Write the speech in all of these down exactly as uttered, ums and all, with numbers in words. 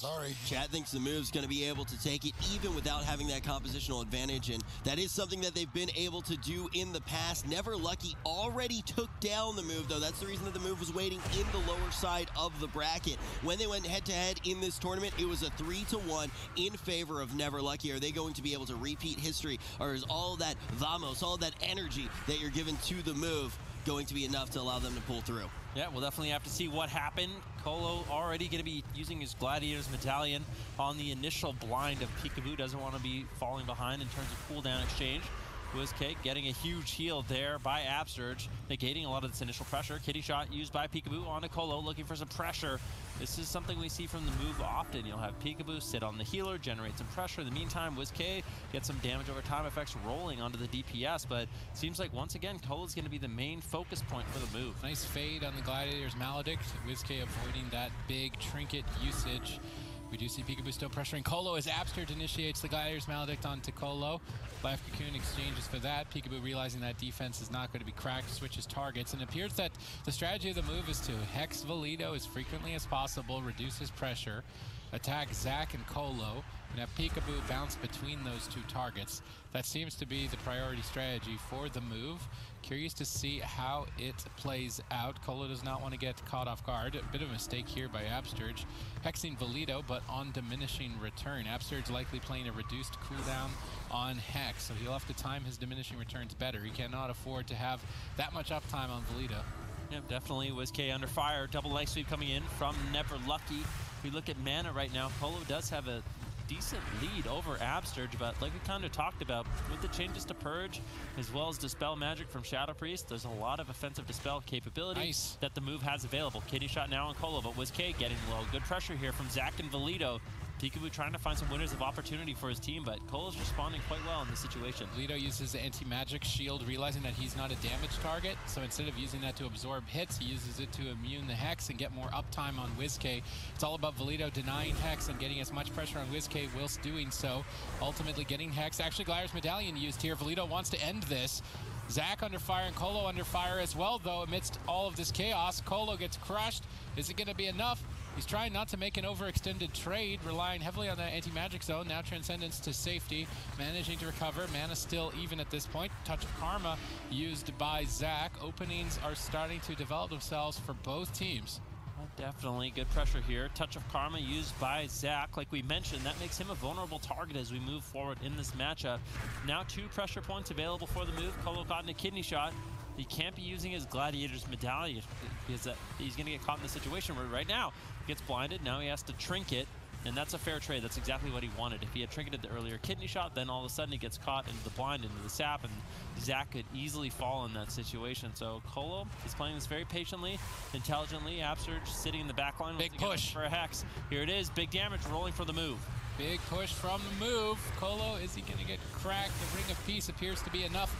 sorry. Chat thinks the move's going to be able to take it even without having that compositional advantage, and that is something that they've been able to do in the past. Never Lucky already took down the move, though. That's the reason that the move was waiting in the lower side of the bracket. When they went head-to-head in this tournament, it was a three to one in favor of Never Lucky. Are they going to be able to repeat history, or is all that vamos, all that energy that you're giving to the move going to be enough to allow them to pull through? Yeah, we'll definitely have to see what happened. Kolo already going to be using his Gladiator's Medallion on the initial blind of Peekaboo. Doesn't want to be falling behind in terms of cooldown exchange. WizK getting a huge heal there by Absterge, negating a lot of this initial pressure. Kitty Shot used by Peekaboo onto Kolo, looking for some pressure. This is something we see from the move often. You'll have Peekaboo sit on the healer, generate some pressure. In the meantime, WizK gets some damage over time effects rolling onto the D P S, but it seems like once again, Kolo's going to be the main focus point for the move. Nice fade on the Gladiator's Maledict. WizK avoiding that big trinket usage. We do see Peekaboo still pressuring Kolo as Absterge initiates the Gladiator's Maledict onto Kolo. Life Cocoon exchanges for that. Peekaboo realizing that defense is not going to be cracked, switches targets, and it appears that the strategy of the move is to hex Valido as frequently as possible, reduce his pressure, attack Zack and Kolo, and have Peekaboo bounce between those two targets. That seems to be the priority strategy for the move. Curious to see how it plays out. Kolo does not want to get caught off guard. A bit of a mistake here by Absterge. Hexing Valido, but on diminishing return. Absterge likely playing a reduced cooldown on Hex, so he'll have to time his diminishing returns better. He cannot afford to have that much uptime on Valido. Yep, definitely. WizK under fire. Double leg sweep coming in from Never Lucky. If we look at mana right now, Kolo does have a decent lead over Absterge, but like we kind of talked about, with the changes to Purge, as well as Dispel Magic from Shadow Priest, there's a lot of offensive Dispel capability nice. that the move has available. Kitty Shot now on Kolo, but WizK getting low. Good pressure here from Zack and Valido. Peekaboo trying to find some winners of opportunity for his team, but Kolo's responding quite well in this situation. Valido uses the anti-magic shield, realizing that he's not a damage target, so instead of using that to absorb hits, he uses it to immune the Hex and get more uptime on WizK. It's all about Valido denying Hex and getting as much pressure on WizK whilst doing so, ultimately getting Hex. Actually, Gladiator's Medallion used here. Valido wants to end this. Zack under fire and Kolo under fire as well, though, amidst all of this chaos. Kolo gets crushed. Is it going to be enough? He's trying not to make an overextended trade, relying heavily on the anti-magic zone. Now Transcendence to safety, managing to recover. Mana still even at this point. Touch of Karma used by Zack. Openings are starting to develop themselves for both teams. Well, definitely good pressure here. Touch of Karma used by Zack. Like we mentioned, that makes him a vulnerable target as we move forward in this matchup. Now two pressure points available for the move. Kolo got in a kidney shot. He can't be using his Gladiator's Medallion because uh, he's going to get caught in the situation where right now he gets blinded. Now he has to trinket, and that's a fair trade. That's exactly what he wanted. If he had trinketed the earlier kidney shot, then all of a sudden he gets caught into the blind, into the sap, and Zack could easily fall in that situation. So Kolo is playing this very patiently, intelligently. Absterge sitting in the back line. Big push for a Hex. Here it is. Big damage rolling for the move. Big push from the move. Kolo, is he going to get cracked? The Ring of Peace appears to be enough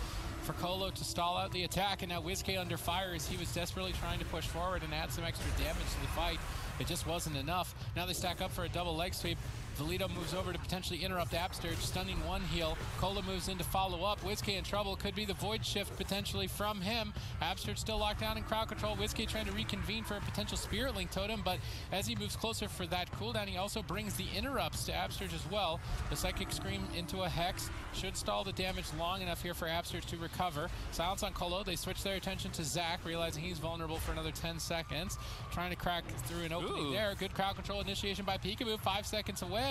for Kolo to stall out the attack, and now WizK under fire as he was desperately trying to push forward and add some extra damage to the fight. It just wasn't enough. Now they stack up for a double leg sweep. Valido moves over to potentially interrupt Absterge, stunning one heal. Kolo moves in to follow up. WizK in trouble. Could be the void shift potentially from him. Absterge still locked down in crowd control. WizK trying to reconvene for a potential Spirit Link totem, but as he moves closer for that cooldown, he also brings the interrupts to Absterge as well. The Psychic Scream into a Hex should stall the damage long enough here for Absterge to recover. Silence on Kolo. They switch their attention to Zack, realizing he's vulnerable for another ten seconds. Trying to crack through an opening Ooh. there. Good crowd control initiation by Peekaboo. Five seconds away.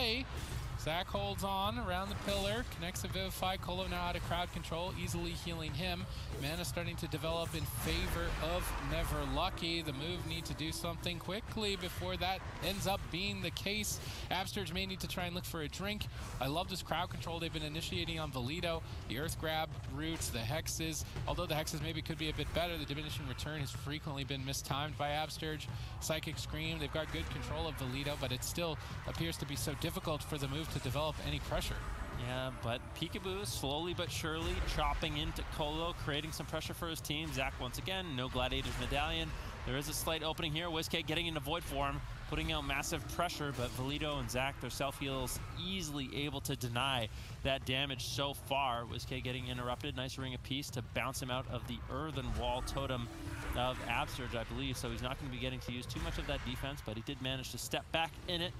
Zack holds on around the pillar, connects to Vivify. Kolo now out of crowd control, easily healing him. Mana starting to develop in favor of Never Lucky. The move need to do something quickly before that ends up being the case. Absterge may need to try and look for a drink. I love this crowd control they've been initiating on Valido. The Earth Grab roots, the Hexes. Although the Hexes maybe could be a bit better, the diminishing return has frequently been mistimed by Absterge. Psychic Scream, they've got good control of Valido, but it still appears to be so difficult for the move to develop any pressure. Yeah, but Peekaboo slowly but surely chopping into Kolo, creating some pressure for his team. Zack once again, no Gladiator's Medallion. There is a slight opening here. WizK getting into void form, putting out massive pressure, but Valido and Zack, their self-heals, easily able to deny that damage so far. WizK getting interrupted. Nice Ring of Peace to bounce him out of the Earthen Wall totem of Absterge, I believe, so he's not going to be getting to use too much of that defense, but he did manage to step back in it.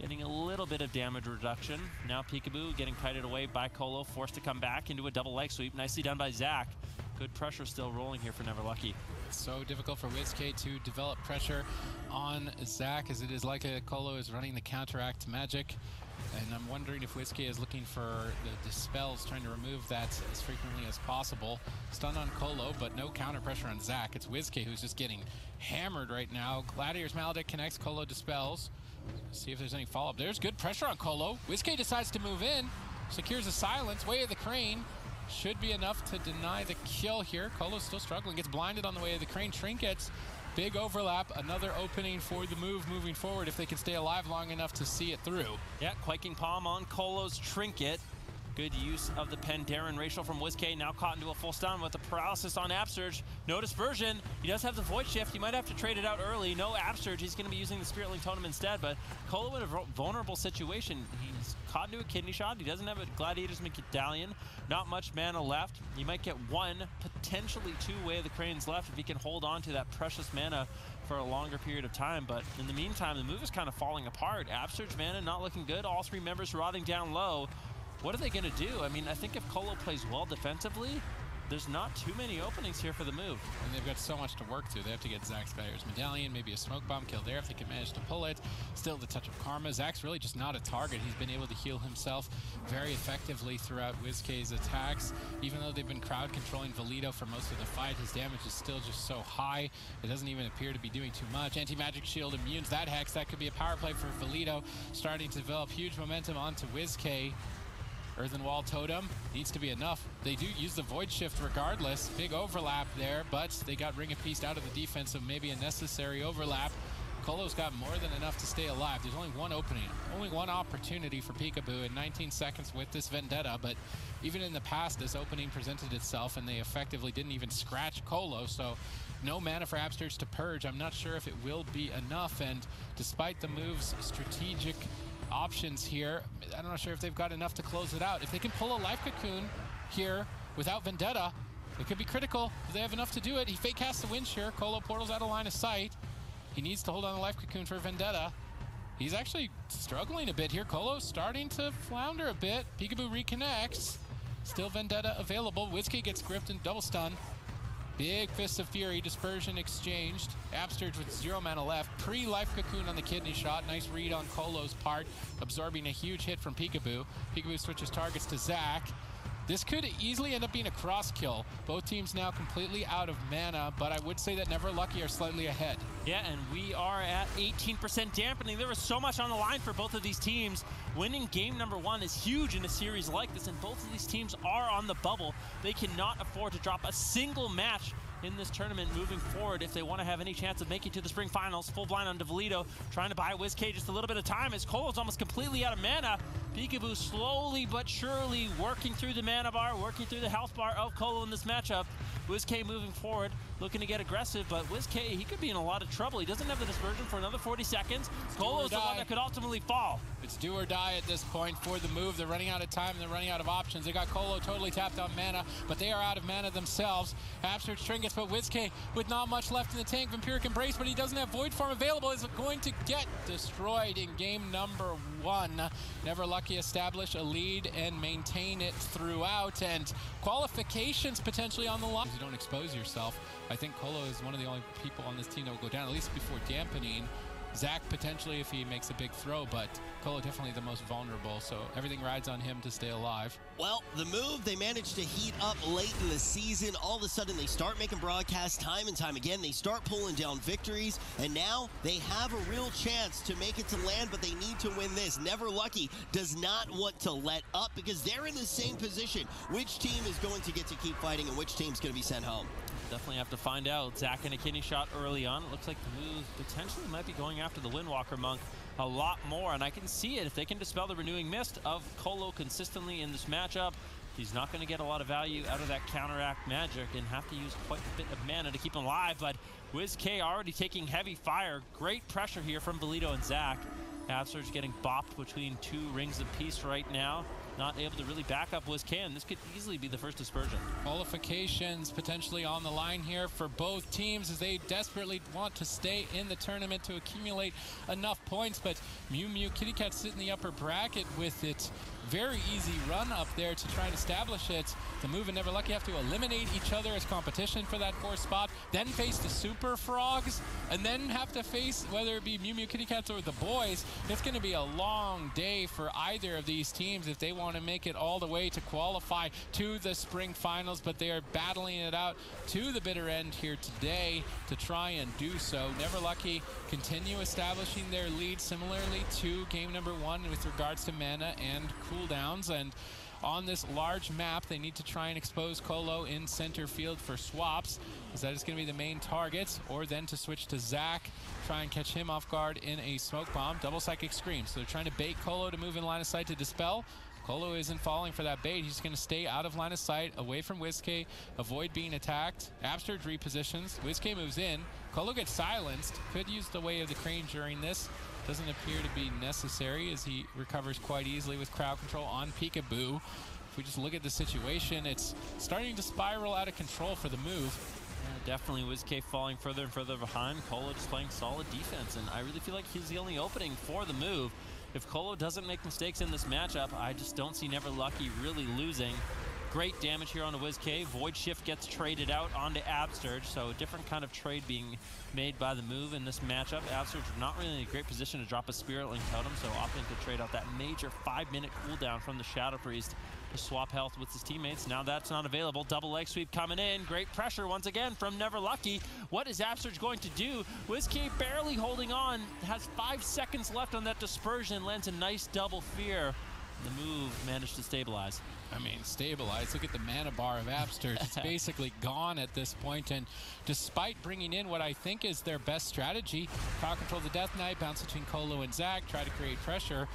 Getting a little bit of damage reduction. Now Peekaboo getting kited away by Kolo, forced to come back into a double leg sweep. Nicely done by Zack. Good pressure still rolling here for Never Lucky. It's so difficult for WizK to develop pressure on Zack, as it is like a Kolo is running the counteract magic. And I'm wondering if WizK is looking for the dispels, trying to remove that as frequently as possible. Stun on Kolo, but no counter pressure on Zack. It's WizK who's just getting hammered right now. Gladiator's Maledict connects, Kolo dispels. See if there's any follow-up. There's good pressure on Kolo. WizK decides to move in, secures a silence. Way of the Crane should be enough to deny the kill here. Kolo's still struggling, gets blinded on the Way of the Crane. Trinkets, big overlap, another opening for the move moving forward if they can stay alive long enough to see it through. Yeah, Quaking Palm on Kolo's Trinket. Good use of the Pandaren racial from WizK, now caught into a full stun with the paralysis on Absterge. No dispersion. He does have the Void Shift. He might have to trade it out early. No Absterge. He's going to be using the Spirit Link Totem instead, but Kolo in a vulnerable situation. He's caught into a kidney shot. He doesn't have a Gladiator's Medallion. Not much mana left. He might get one, potentially two Way of the Cranes left if he can hold on to that precious mana for a longer period of time, but in the meantime, the move is kind of falling apart. Absterge mana not looking good. All three members rotting down low. What are they going to do? I mean, I think if Kolo plays well defensively, there's not too many openings here for the move. And they've got so much to work through. They have to get Zack's Gladiator's Medallion, maybe a smoke bomb kill there if they can manage to pull it. Still the touch of karma. Zack's really just not a target. He's been able to heal himself very effectively throughout WizK's attacks. Even though they've been crowd controlling Valido for most of the fight, his damage is still just so high. It doesn't even appear to be doing too much. Anti-magic shield immunes that hex. That could be a power play for Valido, starting to develop huge momentum onto WizK. Earthenwall Totem needs to be enough. They do use the Void Shift regardless. Big overlap there, but they got Ring of Peace out of the defense, so maybe a necessary overlap. Kolo's got more than enough to stay alive. There's only one opening, only one opportunity for Peekaboo in nineteen seconds with this Vendetta, but even in the past, this opening presented itself, and they effectively didn't even scratch Kolo, so no mana for Absterge to purge. I'm not sure if it will be enough, and despite the move's strategic options here, I'm not sure if they've got enough to close it out. If they can pull a Life Cocoon here without Vendetta, it could be critical. If they have enough to do it, he fake casts the Winch here. Kolo portals out of line of sight. He needs to hold on the Life Cocoon for Vendetta. He's actually struggling a bit here. Kolo's starting to flounder a bit. Peekaboo reconnects. Still Vendetta available. WizK gets gripped and double stun. Big Fist of Fury, dispersion exchanged. Absterge with zero mana left. Pre-Life Cocoon on the kidney shot. Nice read on Kolo's part, absorbing a huge hit from Peekaboo. Peekaboo switches targets to Zack. This could easily end up being a cross kill. Both teams now completely out of mana, but I would say that Never Lucky are slightly ahead. Yeah, and we are at eighteen percent dampening. There was so much on the line for both of these teams. Winning game number one is huge in a series like this, and both of these teams are on the bubble. They cannot afford to drop a single match in this tournament moving forward if they want to have any chance of making it to the spring finals. Full blind on Valido, trying to buy WizK just a little bit of time as Kolo's almost completely out of mana. Peekaboo slowly but surely working through the mana bar, working through the health bar of Kolo in this matchup. WizK moving forward, looking to get aggressive, but WizK, he could be in a lot of trouble. He doesn't have the dispersion for another forty seconds. Kolo's the one that could ultimately fall. It's do or die at this point for the move. They're running out of time and they're running out of options. They got Kolo totally tapped on mana, but they are out of mana themselves. Absterge Trinkets, but WizK with not much left in the tank. Vampiric Embrace, but he doesn't have Void Form available. Is going to get destroyed in game number one. Never Lucky establish a lead and maintain it throughout, and qualifications potentially on the line. You don't expose yourself. I think Kolo is one of the only people on this team that will go down, at least before dampening. Zack potentially if he makes a big throw, but Kolo definitely the most vulnerable, so everything rides on him to stay alive. Well, the move, they managed to heat up late in the season. All of a sudden, they start making broadcasts time and time again. They start pulling down victories, and now they have a real chance to make it to land, but they need to win this. Never Lucky does not want to let up because they're in the same position. Which team is going to get to keep fighting, and which team's going to be sent home? Definitely have to find out. Zack and a kidney shot early on. It looks like the move potentially might be going after the Windwalker Monk a lot more, and I can see it. If they can dispel the Renewing Mist of Kolo consistently in this matchup, he's not going to get a lot of value out of that counteract magic and have to use quite a bit of mana to keep him alive, but WizK already taking heavy fire. Great pressure here from Bolito and Zack. Absterge getting bopped between two Rings of Peace right now. not able to really back up WizK, and this could easily be the first dispersion. Qualifications potentially on the line here for both teams as they desperately want to stay in the tournament to accumulate enough points, but Mew Mew Kitty Cats sit in the upper bracket with it. Very easy run up there to try and establish it. The Move and Never Lucky have to eliminate each other as competition for that fourth spot, then face the Super Frogs, and then have to face whether it be Mew Mew Kitty Cats or the Boys. It's going to be a long day for either of these teams if they want to make it all the way to qualify to the spring finals, but they are battling it out to the bitter end here today to try and do so. Never Lucky continue establishing their lead similarly to game number one with regards to mana and cooldown. Cooldowns, and on this large map they need to try and expose Kolo in center field for swaps, because that is going to be the main target, or then to switch to Zack, try and catch him off guard in a smoke bomb. Double psychic scream, so they're trying to bait Kolo to move in line of sight to dispel. Kolo isn't falling for that bait. He's going to stay out of line of sight, away from WizK, avoid being attacked. Absterge repositions, WizK moves in, Kolo gets silenced, could use the way of the crane during this. Doesn't appear to be necessary as he recovers quite easily with crowd control on Peekaboo. If we just look at the situation, it's starting to spiral out of control for the Move. Yeah, definitely WizK falling further and further behind. Kolo just playing solid defense, and I really feel like he's the only opening for the Move. If Kolo doesn't make mistakes in this matchup, I just don't see Never Lucky really losing. Great damage here on WizK. Void Shift gets traded out onto Absterge, so a different kind of trade being made by the Move in this matchup. Absterge not really in a great position to drop a Spirit Link Totem, so opting to trade out that major five-minute cooldown from the Shadow Priest to swap health with his teammates. Now that's not available. Double leg sweep coming in. Great pressure once again from Never Lucky. What is Absterge going to do? WizK barely holding on, has five seconds left on that dispersion, lands a nice double fear. The Move managed to stabilize. I mean, stabilize. Look at the mana bar of Absterge. It's basically gone at this point, and despite bringing in what I think is their best strategy, crowd control the Death Knight, bounce between Kolo and Zack, try to create pressure,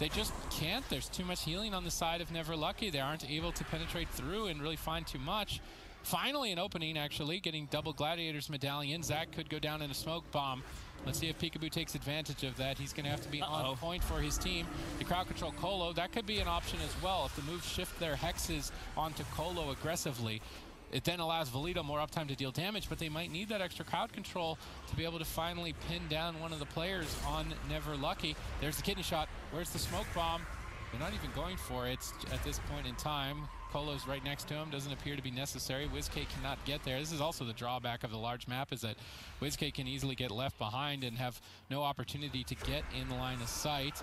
they just can't. There's too much healing on the side of Never Lucky. They aren't able to penetrate through and really find too much. Finally an opening, actually, getting double Gladiator's Medallion. Zack could go down in a smoke bomb. Let's see if Peekaboo takes advantage of that. He's going to have to be Uh-oh. on point for his team. The crowd control Kolo, that could be an option as well. If the Move shift their hexes onto Kolo aggressively, it then allows Valido more uptime to deal damage, but they might need that extra crowd control to be able to finally pin down one of the players on Never Lucky. There's the kidney shot. Where's the smoke bomb? They're not even going for it at this point in time. Kolo's right next to him, doesn't appear to be necessary. WizK cannot get there. This is also the drawback of the large map, is that WizK can easily get left behind and have no opportunity to get in line of sight.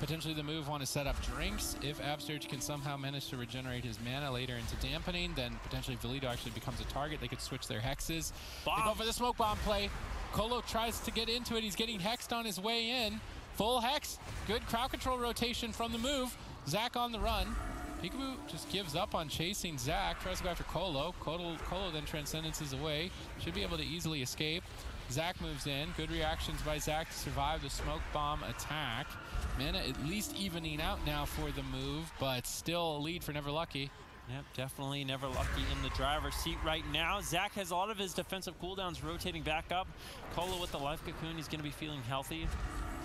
Potentially the Move want to set up drinks. If Absterge can somehow manage to regenerate his mana later into dampening, then potentially Valido actually becomes a target. They could switch their hexes. Bomb. They go for the smoke bomb play. Kolo tries to get into it. He's getting hexed on his way in. Full hex. Good crowd control rotation from the Move. Zack on the run. Peekaboo just gives up on chasing Zack, tries to go after Kolo. Kolo, Kolo then transcendences away, should be able to easily escape. Zack moves in, good reactions by Zack to survive the smoke bomb attack. Mana at least evening out now for the Move, but still a lead for Never Lucky. Yep, definitely Never Lucky in the driver's seat right now. Zack has a lot of his defensive cooldowns rotating back up. Kolo with the life cocoon, he's going to be feeling healthy.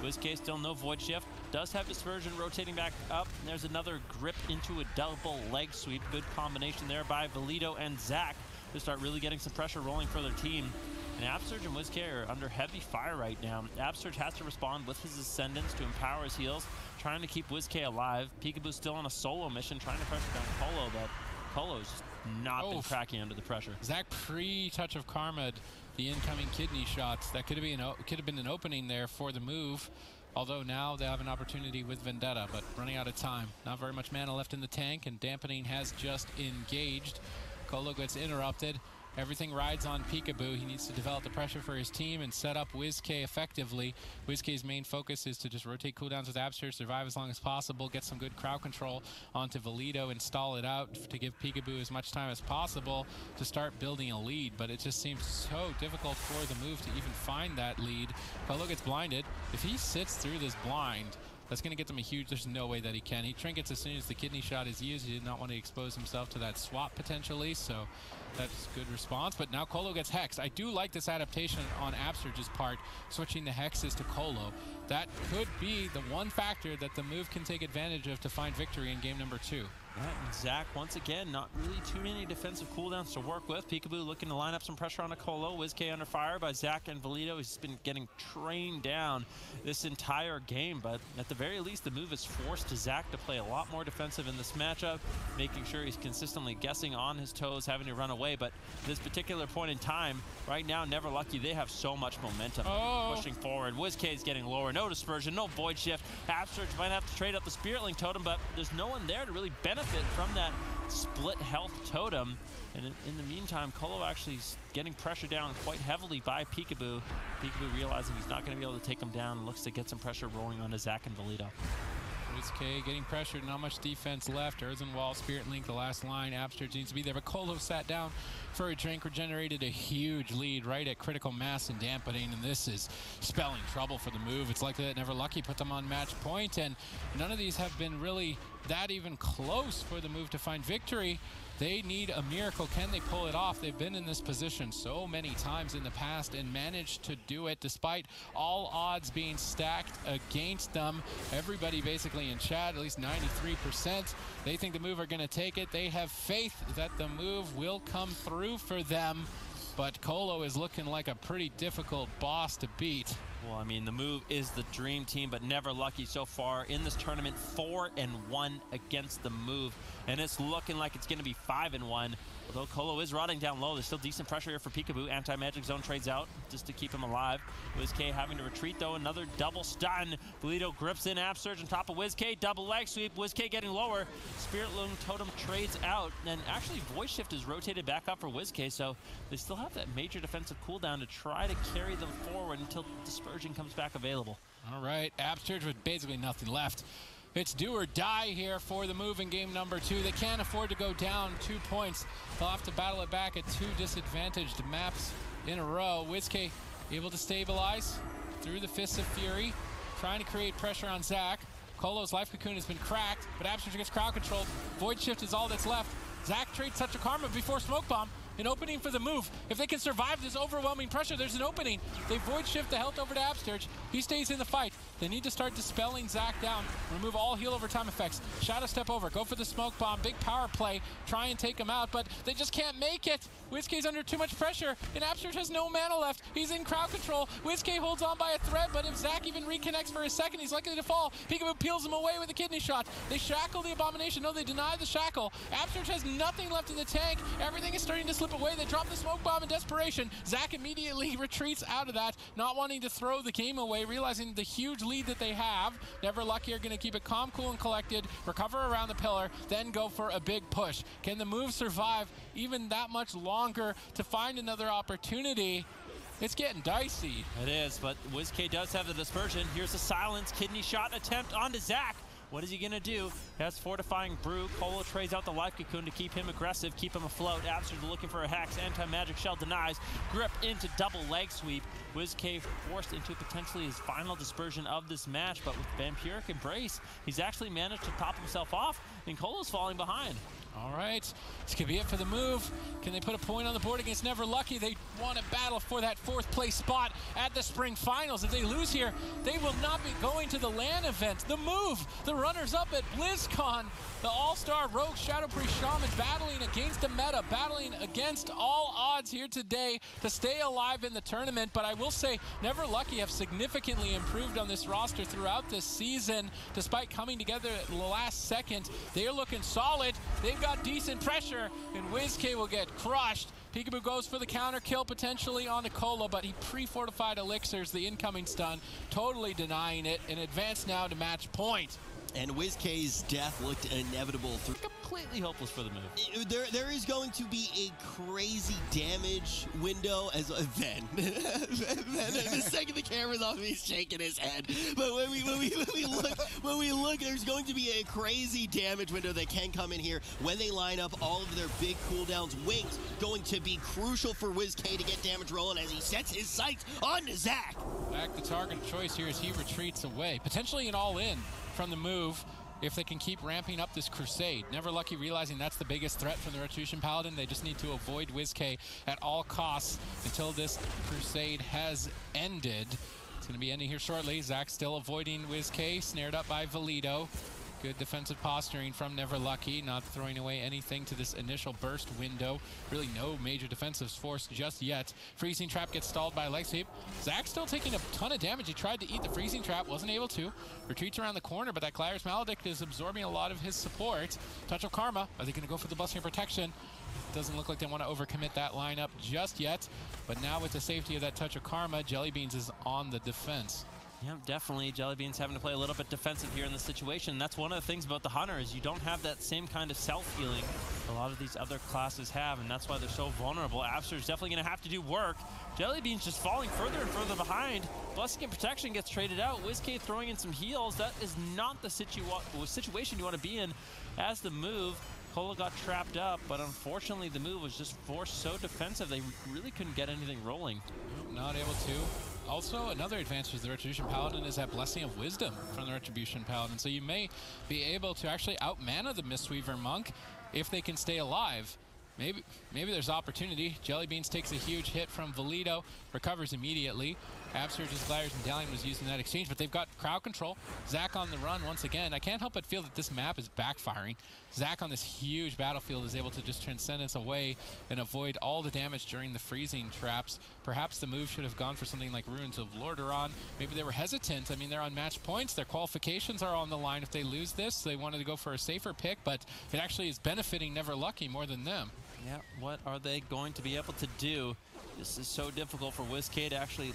WizK still no void shift. Does have dispersion rotating back up. There's another grip into a double leg sweep. Good combination there by Valido and Zack to start really getting some pressure rolling for their team. And Absterge and WizK are under heavy fire right now. Absterge has to respond with his ascendance to empower his heals, trying to keep WizK alive. Peekaboo's still on a solo mission, trying to pressure down Kolo, but Kolo's just not oh. been cracking under the pressure. Zack pre-touch of Karma'd the incoming kidney shots. That could have been could have been an opening there for the Move, although now they have an opportunity with Vendetta, but running out of time. Not very much mana left in the tank, and Dampening has just engaged. Kolo gets interrupted. Everything rides on Peekaboo. He needs to develop the pressure for his team and set up WizK effectively. WizK's main focus is to just rotate cooldowns with Absterge, survive as long as possible, get some good crowd control onto Valido and stall it out to give Peekaboo as much time as possible to start building a lead. But it just seems so difficult for the Move to even find that lead. Kolo gets blinded. If he sits through this blind, That's going to get them a huge... There's no way that he can. He trinkets as soon as the kidney shot is used. He did not want to expose himself to that swap potentially, so that's a good response. But now Kolo gets hexed. I do like this adaptation on Absterge's part, switching the hexes to Kolo. That could be the one factor that the move can take advantage of to find victory in game number two. And Zack, once again, not really too many defensive cooldowns to work with. Peekaboo looking to line up some pressure on a Kolo. WizK under fire by Zack and Valido. He's been getting trained down this entire game, but at the very least, the move is forced to Zack to play a lot more defensive in this matchup, making sure he's consistently guessing on his toes, having to run away. But this particular point in time, right now, Never Lucky, they have so much momentum. Oh. Pushing forward. WizK is getting lower. No dispersion, no void shift. Absterge might have to trade up the Spirit Link totem, but there's no one there to really benefit from that split health totem. And in, in the meantime, Kolo actually is getting pressure down quite heavily by Peekaboo. Peekaboo realizing he's not going to be able to take him down, looks to get some pressure rolling onto Zack and Valido. WizK getting pressured, not much defense left. Earthen Wall, Spirit Link, the last line. Absterge needs to be there, but Kolo sat down for a drink, regenerated a huge lead right at critical mass and dampening, and this is spelling trouble for the move. It's likely that Never Lucky put them on match point, and none of these have been really that even close for the move to find victory. They need a miracle. Can they pull it off? They've been in this position so many times in the past and managed to do it despite all odds being stacked against them. Everybody basically in chat, at least ninety-three percent, they think the move are going to take it. They have faith that the move will come through for them. But Kolo is looking like a pretty difficult boss to beat. Well, I mean, the move is the dream team, but Never Lucky so far in this tournament, four and one against the move. And it's looking like it's going to be five and one. Although Kolo is rotting down low, there's still decent pressure here for Peekaboo. Anti-magic zone trades out just to keep him alive. WizK having to retreat, though. Another double stun. Bolito grips in Absterge on top of WizK. Double leg sweep. WizK getting lower. Spirit Loom Totem trades out. And actually, Void Shift is rotated back up for WizK, so they still have that major defensive cooldown to try to carry them forward until Dispersion comes back available. All right. Absterge with basically nothing left. It's do or die here for the move in game number two. They can't afford to go down two points. They'll have to battle it back at two disadvantaged maps in a row. WizK able to stabilize through the Fists of Fury, trying to create pressure on Zack. Kolo's life cocoon has been cracked, but Absterge gets crowd controlled. Void Shift is all that's left. Zack trades such a karma before Smoke Bomb. An opening for the move. If they can survive this overwhelming pressure, there's an opening. They void shift the health over to Absterge. He stays in the fight. They need to start dispelling Zack down. Remove all heal over time effects. Shadow step over. Go for the smoke bomb. Big power play. Try and take him out, but they just can't make it. WizK's under too much pressure, and Absterge has no mana left. He's in crowd control. WizK holds on by a thread, but if Zack even reconnects for a second, he's likely to fall. Peekaboo peels him away with a kidney shot. They shackle the Abomination. No, they deny the shackle. Absterge has nothing left in the tank. Everything is starting to slip away. They drop the smoke bomb in desperation. Zack immediately retreats out of that, not wanting to throw the game away, realizing the huge lead that they have. Never Lucky are going to keep it calm, cool, and collected, recover around the pillar, then go for a big push. Can the move survive even that much longer to find another opportunity? It's getting dicey. It is, but WizK does have the dispersion. Here's a silence kidney shot attempt onto Zack. What is he going to do? He has Fortifying Brew. Kolo trades out the Life Cocoon to keep him aggressive, keep him afloat. Absterge looking for a hex. Anti-Magic Shell denies. Grip into double leg sweep. WizK forced into potentially his final dispersion of this match, but with Vampiric Embrace, he's actually managed to top himself off, and Kolo's falling behind. All right, this could be it for the move. Can they put a point on the board against Never Lucky? They want to battle for that fourth place spot at the spring finals. If they lose here, they will not be going to the LAN event. The move, the runners-up at BlizzCon, the all-star rogue Shadowpriest Shaman battling against the meta, battling against all odds here today to stay alive in the tournament. But I will say, Never Lucky have significantly improved on this roster throughout this season, despite coming together at the last second. They're looking solid. They've got decent pressure, and WizK will get crushed. Peekaboo goes for the counter kill, potentially on Kolo, but he pre-fortified elixirs, the incoming stun, totally denying it, and advance now to match point. And WizK's death looked inevitable. Through completely hopeless for the move. There, there is going to be a crazy damage window as uh, then. then, then the second the camera's off, he's shaking his head. But when we when we when we look when we look, there's going to be a crazy damage window that can come in here when they line up all of their big cooldowns. Wings going to be crucial for WizK to get damage rolling as he sets his sights on Zack. Zack, the target of choice here as he retreats away, potentially an all-in. from the move if they can keep ramping up this crusade. Never Lucky realizing that's the biggest threat from the Retribution Paladin. They just need to avoid WizK at all costs until this crusade has ended. It's going to be ending here shortly. Zack still avoiding WizK, snared up by Valido. Good defensive posturing from Never Lucky, not throwing away anything to this initial burst window. Really no major defensives forced just yet. Freezing Trap gets stalled by Leg Sweep. Zack still taking a ton of damage. He tried to eat the Freezing Trap, wasn't able to. Retreats around the corner, but that Clyre's Maledict is absorbing a lot of his support. Touch of Karma. Are they going to go for the Blessing of Protection? Doesn't look like they want to overcommit that lineup just yet. But now with the safety of that Touch of Karma, Jellybeans is on the defense. Yeah, definitely. Jellybean's having to play a little bit defensive here in this situation. That's one of the things about the Hunter is you don't have that same kind of self-healing a lot of these other classes have, and that's why they're so vulnerable. Abster's definitely going to have to do work. Jellybean's just falling further and further behind. Blessing and Protection gets traded out. WizK throwing in some heals. That is not the situ situation you want to be in as the move. Kolo got trapped up, but unfortunately the move was just forced so defensive they really couldn't get anything rolling. Not able to. Also, another advantage of the Retribution Paladin is that Blessing of Wisdom from the Retribution Paladin. So you may be able to actually outmana the Mistweaver Monk if they can stay alive. Maybe maybe there's opportunity. Jellybeans takes a huge hit from Valido, recovers immediately. Absterge's Glyre's Medallion was used in that exchange, but they've got crowd control. Zack on the run once again. I can't help but feel that this map is backfiring. Zack on this huge battlefield is able to just transcend us away and avoid all the damage during the freezing traps. Perhaps the move should have gone for something like Ruins of Lordaeron. Maybe they were hesitant. I mean, they're on match points. Their qualifications are on the line if they lose this. So they wanted to go for a safer pick, but it actually is benefiting Never Lucky more than them. Yeah, what are they going to be able to do? This is so difficult for WizK to actually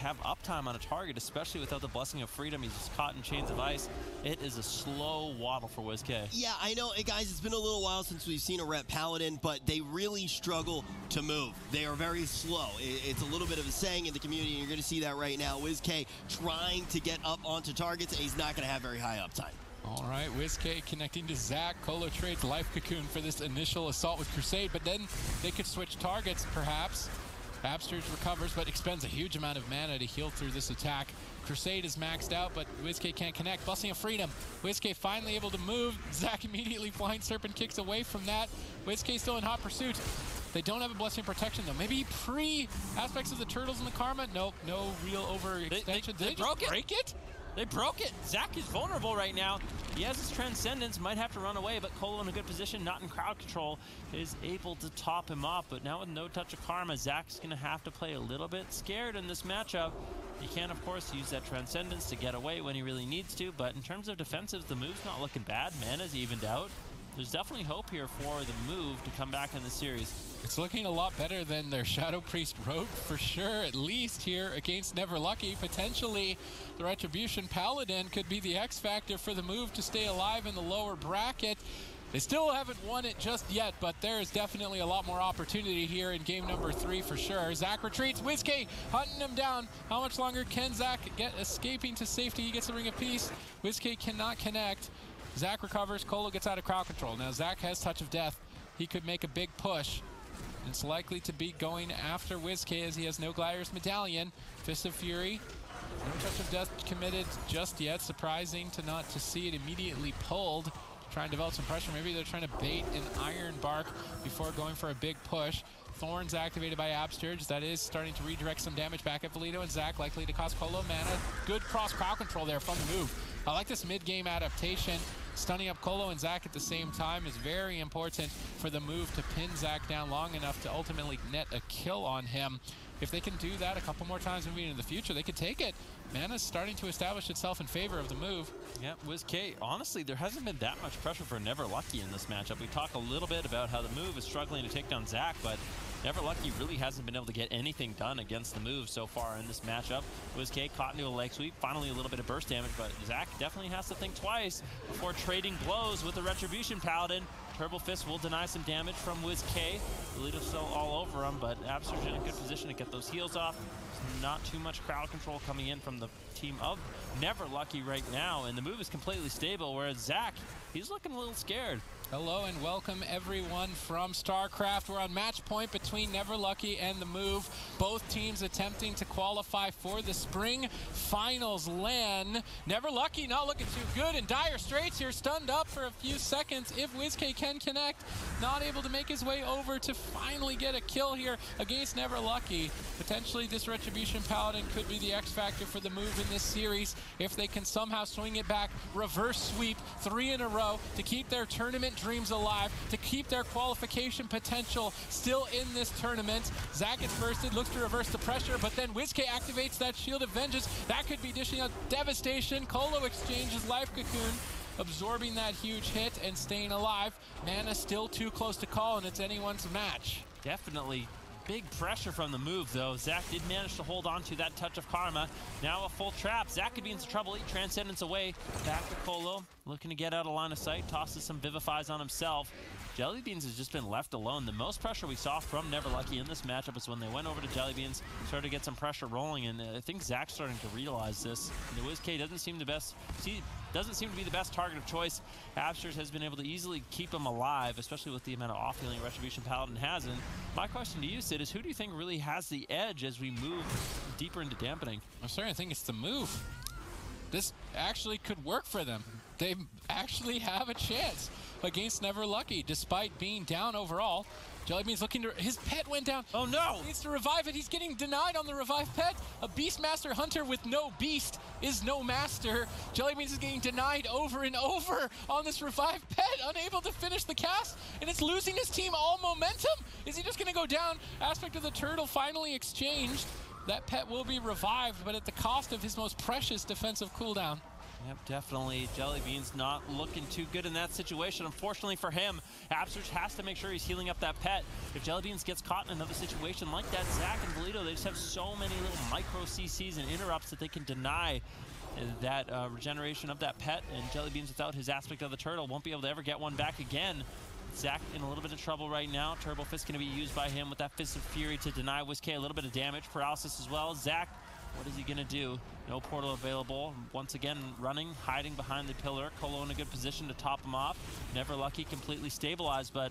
have uptime on a target, especially without the Blessing of Freedom. He's just caught in Chains of Ice. It is a slow waddle for WizK. Yeah, I know. Hey guys, it's been a little while since we've seen a Rep Paladin, but they really struggle to move. They are very slow. It's a little bit of a saying in the community, and you're going to see that right now. WizK trying to get up onto targets, and he's not going to have very high uptime. All right, WizK connecting to Zack. Kolo trades Life Cocoon for this initial assault with Crusade, but then they could switch targets, perhaps. Absterge recovers, but expends a huge amount of mana to heal through this attack. Crusade is maxed out, but WizK can't connect. Blessing of Freedom. WizK finally able to move. Zack immediately Flying Serpent kicks away from that. WizK still in hot pursuit. They don't have a Blessing Protection, though. Maybe pre-aspects of the Turtles and the Karma? Nope, no real overextension. They, they, Did they, they broke it? break it? They broke it. Zack is vulnerable right now. He has his Transcendence, might have to run away, but Kolo in a good position, not in crowd control, is able to top him up. But now with no Touch of Karma, Zack's going to have to play a little bit scared in this matchup. He can, of course, use that Transcendence to get away when he really needs to, but in terms of defensives, the move's not looking bad. Mana's evened out. There's definitely hope here for the move to come back in the series. It's looking a lot better than their Shadow Priest Rogue, for sure, at least here against Never Lucky. Potentially, the Retribution Paladin could be the X factor for the move to stay alive in the lower bracket. They still haven't won it just yet, but there is definitely a lot more opportunity here in game number three for sure. Zack retreats, WizK hunting him down. How much longer can Zack get escaping to safety? He gets the Ring of Peace. WizK cannot connect. Zack recovers, Kolo gets out of crowd control. Now Zack has Touch of Death. He could make a big push. It's likely to be going after WizK as he has no Glyre's Medallion. Fist of Fury, no Touch of Death committed just yet. Surprising to not to see it immediately pulled. Trying to develop some pressure. Maybe they're trying to bait an Iron Bark before going for a big push. Thorns activated by Absterge. That is starting to redirect some damage back at Valido, and Zack likely to cost Kolo mana. Good cross crowd control there from the move. I like this mid-game adaptation. Stunning up Kolo and Zack at the same time is very important for the move to pin Zack down long enough to ultimately net a kill on him. If they can do that a couple more times moving into the future, they could take it. Mana's starting to establish itself in favor of the move. Yeah, WizK, honestly, there hasn't been that much pressure for Never Lucky in this matchup. We talk a little bit about how the move is struggling to take down Zack, but Never Lucky really hasn't been able to get anything done against the move so far in this matchup. WizK caught into a leg sweep, finally a little bit of burst damage, but Zack definitely has to think twice before trading blows with the Retribution Paladin. Turbo Fist will deny some damage from WizK. Alito's still all over him, but Absterge in a good position to get those heals off. There's not too much crowd control coming in from the team of Never Lucky right now, and the move is completely stable, whereas Zack, he's looking a little scared. Hello and welcome everyone from StarCraft. We're on match point between Never Lucky and The Move. Both teams attempting to qualify for the spring finals LAN. Never Lucky not looking too good, in dire straits here, stunned up for a few seconds. If WizK can connect, not able to make his way over to finally get a kill here against Never Lucky. Potentially this Retribution Paladin could be the X factor for The Move in this series if they can somehow swing it back, reverse sweep, three in a row to keep their tournament dreams alive, to keep their qualification potential still in this tournament. Zack gets bursted, looks to reverse the pressure, but then WizK activates that Shield of Vengeance. That could be dishing out devastation. Kolo exchanges Life Cocoon, absorbing that huge hit and staying alive. Mana still too close to call, and it's anyone's match. Definitely big pressure from The Move, though. Zack did manage to hold on to that touch of karma. Now a full trap. Zack could be in trouble. He transcendence away. Back to Kolo, looking to get out of line of sight. Tosses some vivifies on himself. Jellybeans has just been left alone. The most pressure we saw from Never Lucky in this matchup is when they went over to Jellybeans, started to get some pressure rolling, and I think Zack's starting to realize this. And the WizK doesn't seem the best. See, doesn't seem to be the best target of choice. Absterge has been able to easily keep him alive, especially with the amount of off-healing Retribution Paladin has. And my question to you, Sid, is who do you think really has the edge as we move deeper into dampening? I'm starting to think it's The Move. This actually could work for them. They actually have a chance against Never Lucky, despite being down overall. Jellybean's looking to, his pet went down. Oh no! He needs to revive it, he's getting denied on the revive pet. A Beastmaster Hunter with no beast is no master. Jellybeans is getting denied over and over on this revive pet, unable to finish the cast, and it's losing his team all momentum. Is he just gonna go down? Aspect of the Turtle finally exchanged. That pet will be revived, but at the cost of his most precious defensive cooldown. Yep, definitely. Jellybean's not looking too good in that situation. Unfortunately for him, Absterge has to make sure he's healing up that pet. If Jellybeans gets caught in another situation like that, Zack and Bolito, they just have so many little micro C Cs and interrupts that they can deny that uh, regeneration of that pet, and Jellybeans without his aspect of the turtle won't be able to ever get one back again. Zack in a little bit of trouble right now. Turbo Fist going to be used by him with that Fist of Fury to deny WizK a little bit of damage. Paralysis as well. Zack, what is he going to do? No portal available. Once again, running, hiding behind the pillar. Kolo in a good position to top him off. Never Lucky completely stabilized, but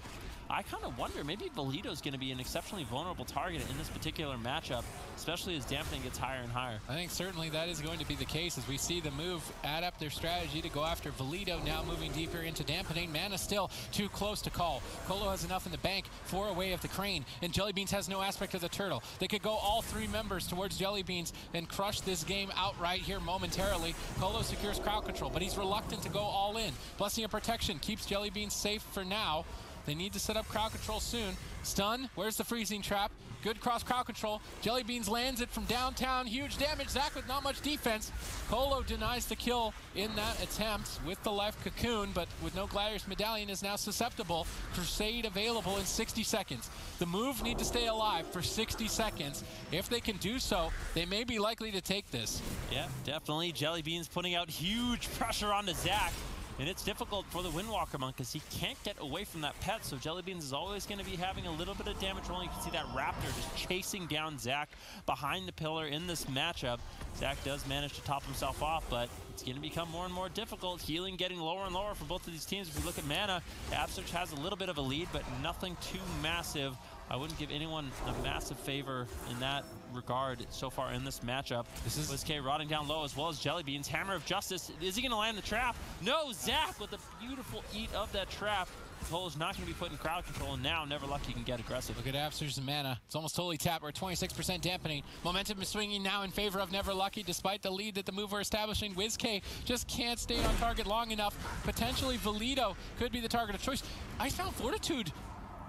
I kind of wonder, maybe Valido's going to be an exceptionally vulnerable target in this particular matchup, especially as dampening gets higher and higher. I think certainly that is going to be the case as we see The Move add up their strategy to go after Valido, now moving deeper into dampening. Mana still too close to call. Kolo has enough in the bank for a way of the crane, and Jellybeans has no aspect of the turtle. They could go all three members towards Jellybeans and crush this game outright here momentarily. Kolo secures crowd control, but he's reluctant to go all in. Blessing of Protection keeps Jellybeans safe for now. They need to set up crowd control soon. Stun, where's the freezing trap? Good cross crowd control. Jellybeans lands it from downtown. Huge damage. Zack with not much defense. Kolo denies the kill in that attempt with the Life Cocoon, but with no Gladiator's Medallion is now susceptible. Crusade available in sixty seconds. The Move need to stay alive for sixty seconds. If they can do so, they may be likely to take this. Yeah, definitely. Jellybeans putting out huge pressure onto Zack. And it's difficult for the Windwalker Monk because he can't get away from that pet, so Jellybeans is always going to be having a little bit of damage rolling. You can see that Raptor just chasing down Zack behind the pillar in this matchup. Zack does manage to top himself off, but it's going to become more and more difficult. Healing getting lower and lower for both of these teams. If we look at mana, Absterge has a little bit of a lead, but nothing too massive. I wouldn't give anyone a massive favor in that regard so far in this matchup. This is WizK rotting down low, as well as Jellybeans. Hammer of Justice. Is he going to land the trap? No, Zack with a beautiful eat of that trap. Kolo's not going to be put in crowd control, and now Never Lucky can get aggressive. Look at Absterge's mana. It's almost totally tapped. We're at twenty-six percent dampening. Momentum is swinging now in favor of Never Lucky, despite the lead that The Move are establishing. WizK just can't stay on target long enough. Potentially Valido could be the target of choice. Icebound Fortitude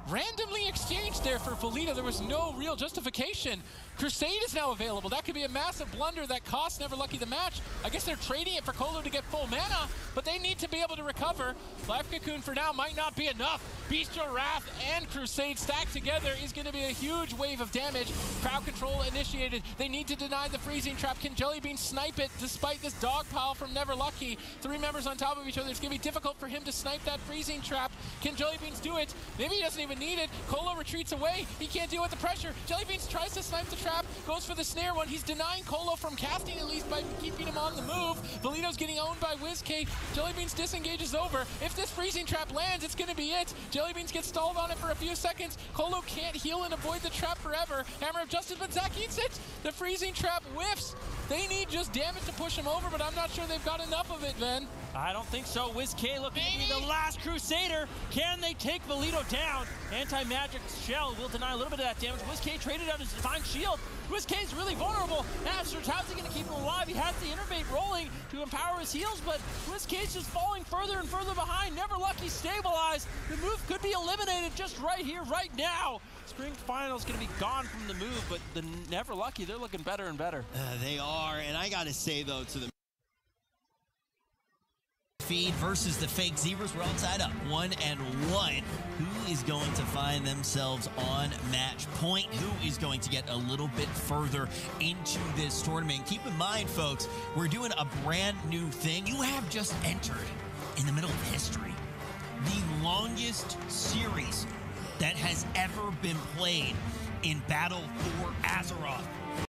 randomly exchanged there for Bolito. There was no real justification. Crusade is now available. That could be a massive blunder that costs Never Lucky the match. I guess they're trading it for Kolo to get full mana, but they need to be able to recover. Life Cocoon for now might not be enough. Bestial Wrath and Crusade stacked together is going to be a huge wave of damage. Crowd control initiated. They need to deny the freezing trap. Can Jellybean snipe it despite this dog pile from Never Lucky? Three members on top of each other. It's going to be difficult for him to snipe that freezing trap. Can Jellybeans do it? Maybe he doesn't even need it. Kolo retreats away. He can't deal with the pressure. Jellybeans tries to snipe the trap, goes for the snare one. He's denying Kolo from casting, at least by keeping him on the move. Valido's getting owned by WizK. Jellybeans disengages over. If this freezing trap lands, it's gonna be it. Jellybeans gets stalled on it for a few seconds. Kolo can't heal and avoid the trap forever. Hammer of Justice, but Zack eats it. The freezing trap whiffs. They need just damage to push him over, but I'm not sure they've got enough of it, Ben. I don't think so. WizK looking Maybe. to be the last Crusader. Can they take Valido down? Anti-magic shell will deny a little bit of that damage. WizK traded out his divine shield. WizK is really vulnerable. Absterge, how's he going to keep him alive? He has the innervate rolling to empower his heals, but WizK is just falling further and further behind. Never Lucky stabilized. The move could be eliminated just right here, right now. Spring Final's going to be gone from the move, but the Never Lucky, they're looking better and better. Uh, they are, and I got to say, though, to the feed versus the fake zebras, we're all tied up one and one. Who is going to find themselves on match point? Who is going to get a little bit further into this tournament? Keep in mind, folks, we're doing a brand new thing. You have just entered in the middle of history the longest series that has ever been played in Battle for Azeroth.